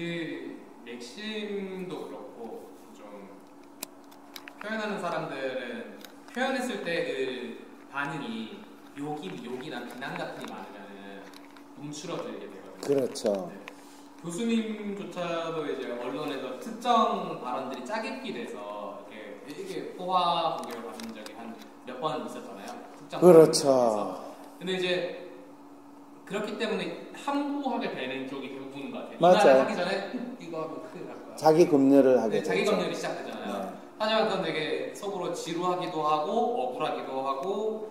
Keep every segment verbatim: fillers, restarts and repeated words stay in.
그 맥심도 그렇고 좀 표현하는 사람들은 표현했을 때 그 반응이 욕이, 욕이나 비난 같은 게 많으면 움츠러들게 되거든요. 그렇죠. 네. 교수님조차도 이제 언론에서 특정 발언들이 짜깁기 돼서 이렇게 되게 포화 공격을 받은 적이 한 몇 번 있었잖아요. 특정 그렇죠. 근데 이제 그렇기 때문에 함구하게 되는 쪽이 대부분인 것 같아요. 맞아요. 하기 전에 이거 하면 큰일 날 거야. 자기 검열을 하게 네, 자기 검열이 시작되잖아요. 네. 하지만 그건 되게 속으로 지루하기도 하고 억울하기도 하고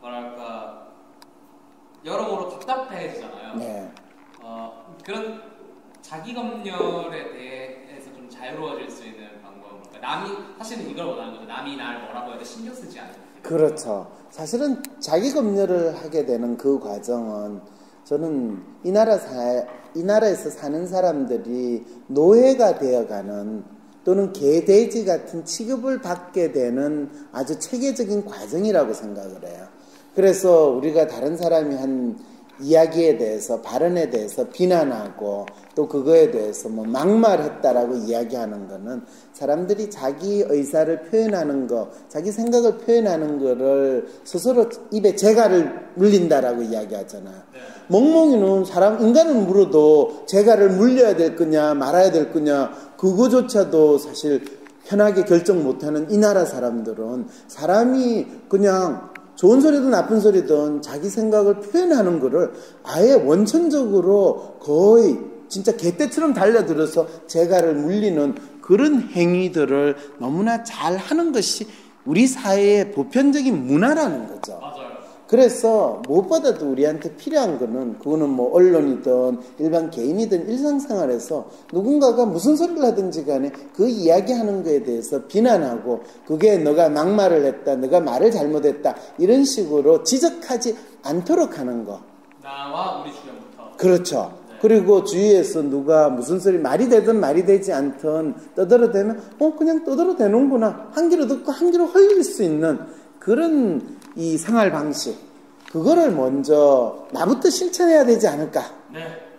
뭐랄까 여러모로 답답해지잖아요. 네. 어, 그런 자기 검열에 대해서 좀 자유로워질 수 있는 방법. 그러니까 남이 사실은 이걸 원하는 거죠. 남이 날 뭐라고 해도 신경 쓰지 않는. 그렇죠. 사실은 자기 검열을 하게 되는 그 과정은 저는 이 나라 사, 이 나라에서 사는 사람들이 노예가 되어가는 또는 개돼지 같은 취급을 받게 되는 아주 체계적인 과정이라고 생각을 해요. 그래서 우리가 다른 사람이 한 이야기에 대해서 발언에 대해서 비난하고 또 그거에 대해서 뭐 막말했다라고 이야기하는 거는 사람들이 자기 의사를 표현하는 거 자기 생각을 표현하는 거를 스스로 입에 재갈을 물린다라고 이야기하잖아요. 네. 멍멍이는 사람 인간은 물어도 재갈을 물려야 될 거냐 말아야 될 거냐 그거조차도 사실 편하게 결정 못하는 이 나라 사람들은 사람이 그냥 좋은 소리든 나쁜 소리든 자기 생각을 표현하는 거를 아예 원천적으로 거의 진짜 개떼처럼 달려들어서 재갈을 물리는 그런 행위들을 너무나 잘 하는 것이 우리 사회의 보편적인 문화라는 거죠. 맞아요. 그래서 무엇보다도 우리한테 필요한 거는 그거는 뭐 언론이든 일반 개인이든 일상생활에서 누군가가 무슨 소리를 하든지 간에 그 이야기하는 거에 대해서 비난하고 그게 너가 막말을 했다, 너가 말을 잘못했다 이런 식으로 지적하지 않도록 하는 거. 나와 우리 주변부터. 그렇죠. 네. 그리고 주위에서 누가 무슨 소리 말이 되든 말이 되지 않든 떠들어대면 어 그냥 떠들어대는구나. 한 귀로 듣고 한 귀로 흘릴 수 있는 그런 이 생활 방식, 그거를 먼저 나부터 실천해야 되지 않을까? 네.